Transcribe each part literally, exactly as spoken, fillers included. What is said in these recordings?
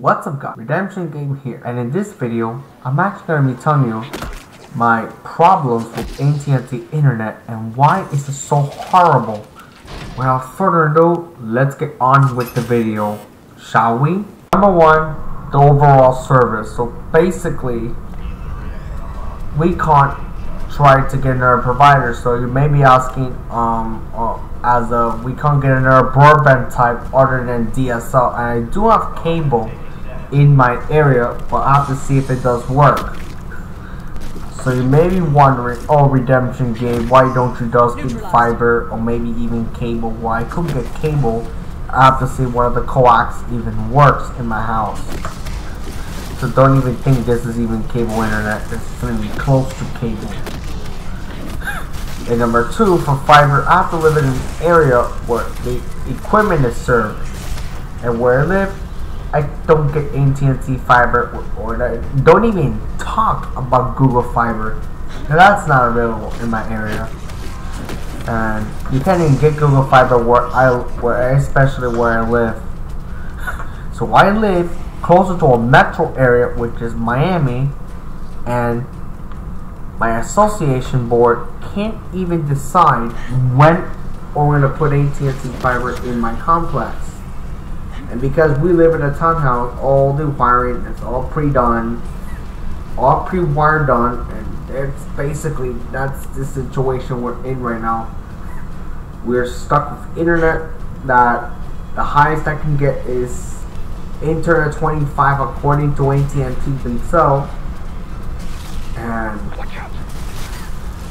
What's up guys, Redemption Game here, and in this video I'm actually going to be telling you my problems with A T and T internet and why it's so horrible. Without further ado, let's get on with the video, shall we? Number one, the overall service. So basically we can't try to get another provider, so you may be asking um uh, as a we can't get another broadband type other than D S L, and I do have cable in my area, but I have to see if it does work. So you may be wondering, oh Redemption Game, why don't you just get fiber or maybe even cable? Well, I could get cable. I have to see one of the coax even works in my house. So don't even think this is even cable internet. This is going to be close to cable. And number two, for fiber, I have to live in an area where the equipment is served, and where I live, I don't get A T and T fiber, or, or I don't even talk about Google Fiber. Now that's not available in my area, and you can't even get Google Fiber where I, where especially where I live. So I live closer to a metro area, which is Miami, and my association board can't even decide when we're going to put A T and T fiber in my complex. And because we live in a townhouse, all the wiring is all pre-done, all pre-wired done, and it's basically, that's the situation we're in right now. We're stuck with internet that the highest I can get is internet twenty-five according to A T and T themselves. And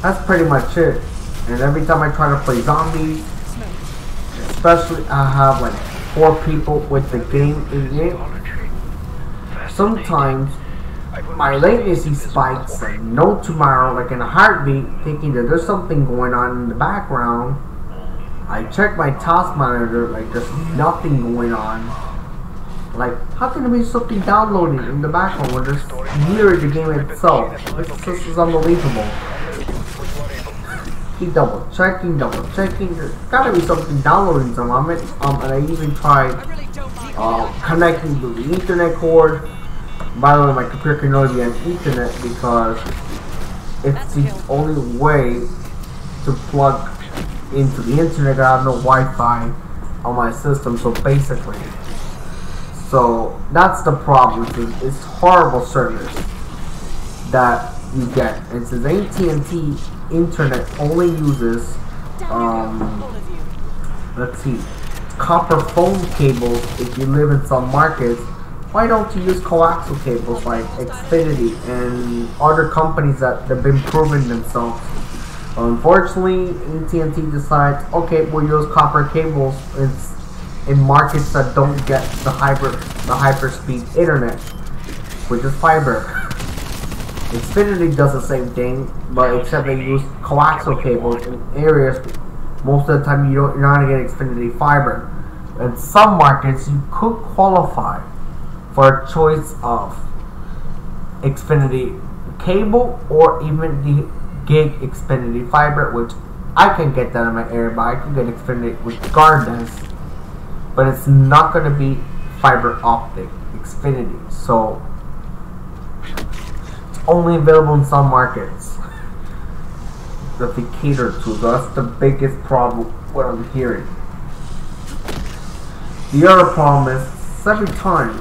that's pretty much it. And every time I try to play zombies, especially I have like four people with the game in it, sometimes my latency spikes like no tomorrow, like in a heartbeat, thinking that there's something going on in the background. I check my task monitor, like there's nothing going on. Like, how can there be something downloading in the background when there's near the game itself? This, this is unbelievable. Keep double checking, double checking. There's gotta be something downloading somehow. Um, and I even tried uh, connecting to the Ethernet cord. By the way, my computer can only be on Ethernet because it's the only way to plug into the internet. I have no Wi-Fi on my system, so basically. So that's the problem. It's, it's horrible service that you get. And since A T and T internet only uses, um, let's see, copper phone cables if you live in some markets, why don't you use coaxial cables like Xfinity and other companies that have been proving themselves? Unfortunately, A T and T decides, okay, we'll use copper cables instead in markets that don't get the hyper the hyper speed internet, which is fiber. Xfinity does the same thing, but except they use coaxial cables in areas most of the time you don't, you're not going to get Xfinity fiber. In some markets you could qualify for a choice of Xfinity cable or even the gig Xfinity fiber, which I can get that in my area, but I can get Xfinity regardless. But it's not going to be fiber optic, Xfinity, so it's only available in some markets that they cater to. That's the biggest problem, what I'm hearing. The other problem is, every time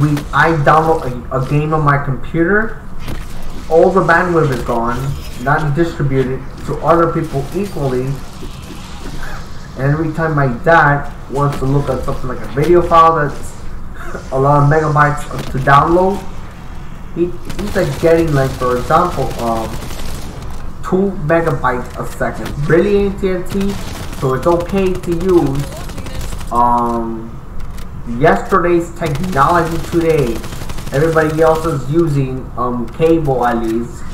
we I download a, a game on my computer, all the bandwidth is gone, not distributed to other people equally. And every time my dad wants to look at something like a video file that's a lot of megabytes to download, he, he's like getting, like, for example, um, two megabytes a second. Really, A T and T? So it's okay to use um, yesterday's technology today. Everybody else is using um, cable, at least,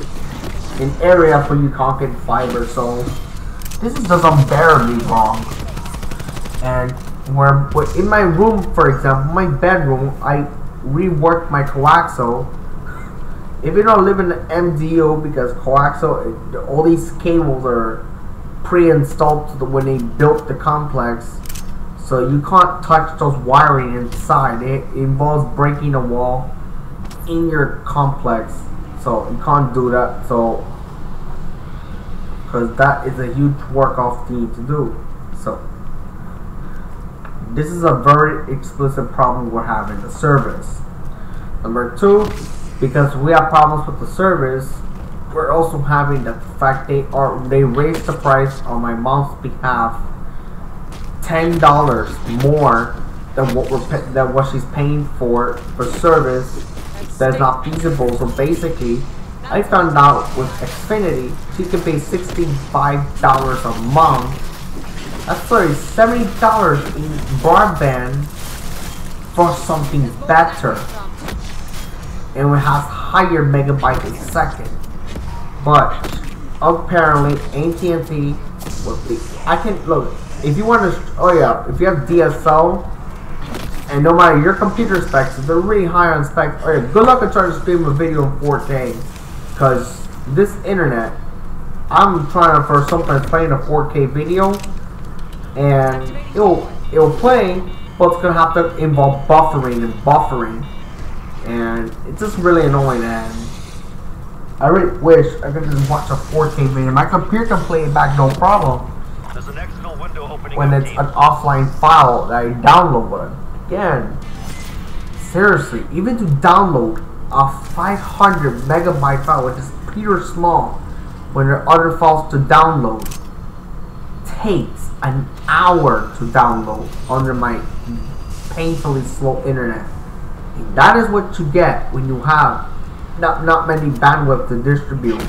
in area for you can't get fiber, so this is just unbearably wrong. And where in my room, for example, my bedroom, I reworked my coaxial. If you don't live in the M D O, because coaxial, it, all these cables are pre-installed to the, when they built the complex, so you can't touch those wiring inside. It involves breaking a wall in your complex, so you can't do that. So, because that is a huge work-off thing to do. So, this is a very explicit problem we're having, the service. Number two, because we have problems with the service, we're also having the fact they are they raised the price on my mom's behalf ten dollars more than what we're than what she's paying for for service that's not feasible. So basically, I found out with Xfinity she can pay sixty-five dollars a month. That's sorry, seventy dollars in broadband for something better, and it has higher megabytes a second. But apparently A T and T would be. I can look if you want to. Oh yeah, if you have D S L, and no matter your computer specs, if they're really high on specs. Oh yeah, good luck at trying to stream a video in four K, because this internet, I'm trying to for sometimes playing a four K video, and it'll it'll play, but it's gonna have to involve buffering and buffering, and it's just really annoying. And I really wish I could just watch a four K video. My computer can play it back no problem when it's an offline file that I downloaded. Again, seriously, even to download a five hundred megabyte file, which is pure small, when there are other files to download, takes an hour to download under my painfully slow internet. And that is what you get when you have Not, not many bandwidth to distribute.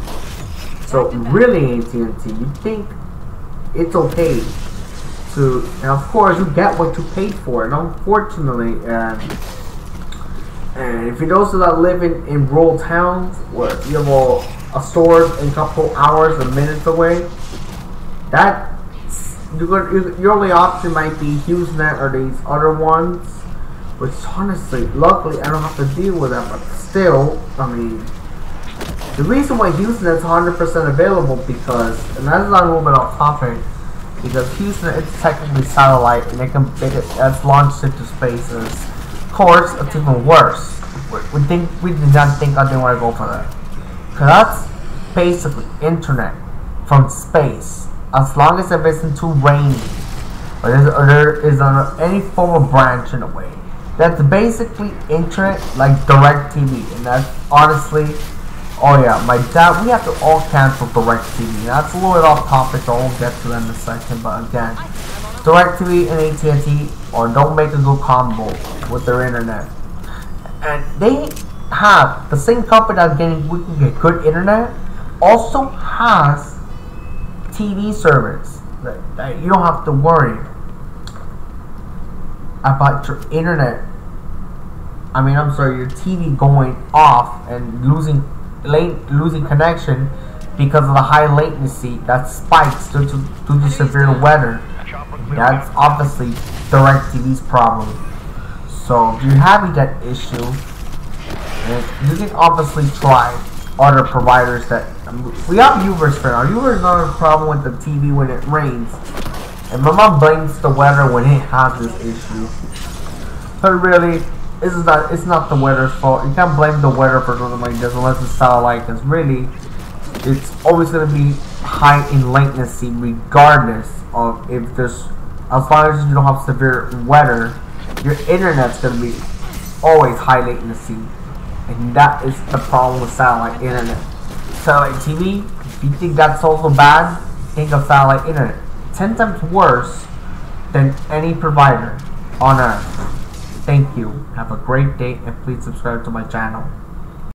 So really, A T and T, you think it's okay to, and of course you get what you paid for, and unfortunately, and, and if you those that live in, in rural towns where you have a, a store in a couple hours or minutes away, that you're, your only option might be HughesNet or these other ones, which honestly, luckily I don't have to deal with that, but still, I mean, the reason why HughesNet is one hundred percent available because, and that's not a little bit off topic, because HughesNet is technically satellite and they can make it as launched into space. Of course, it's even worse. We think we did not think I didn't want to go for that, because that's basically internet from space, as long as it isn't too rainy or there is any form of branch in a way. That's basically internet like DirecTV, and that's honestly, oh yeah, my dad, we have to all cancel DirecTV. That's a little bit off topic, so I'll get to that in a second, but again, DirecTV and A T and T or don't make a good combo with their internet. And they have, the same company that's getting, we can get good internet, also has T V service that, that you don't have to worry about your internet, I mean I'm sorry, your T V going off and losing late, losing connection because of the high latency that spikes due to, due to severe weather. That's obviously DirecTV's problem. So if you're having that issue, you can obviously try other providers that we have. Uversphere. Our Uversphere is not a problem with the T V when it rains. And my mom blames the weather when it has this issue. But really, this is not, it's not the weather's fault. You can't blame the weather for something like this unless it's satellite. Because really, it's always going to be high in latency regardless of if there's... As long as you don't have severe weather, your internet's going to be always high latency. And that is the problem with satellite internet. Satellite T V, if you think that's also bad, think of satellite internet. ten times worse than any provider on earth. Thank you. Have a great day and please subscribe to my channel.